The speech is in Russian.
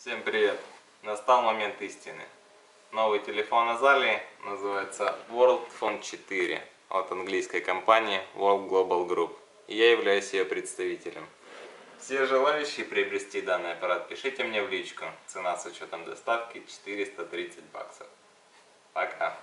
Всем привет! Настал момент истины. Новый телефон из Азалии называется World Phone 4 от английской компании World Global Group. И я являюсь ее представителем. Все желающие приобрести данный аппарат, пишите мне в личку. Цена с учетом доставки $430. Пока!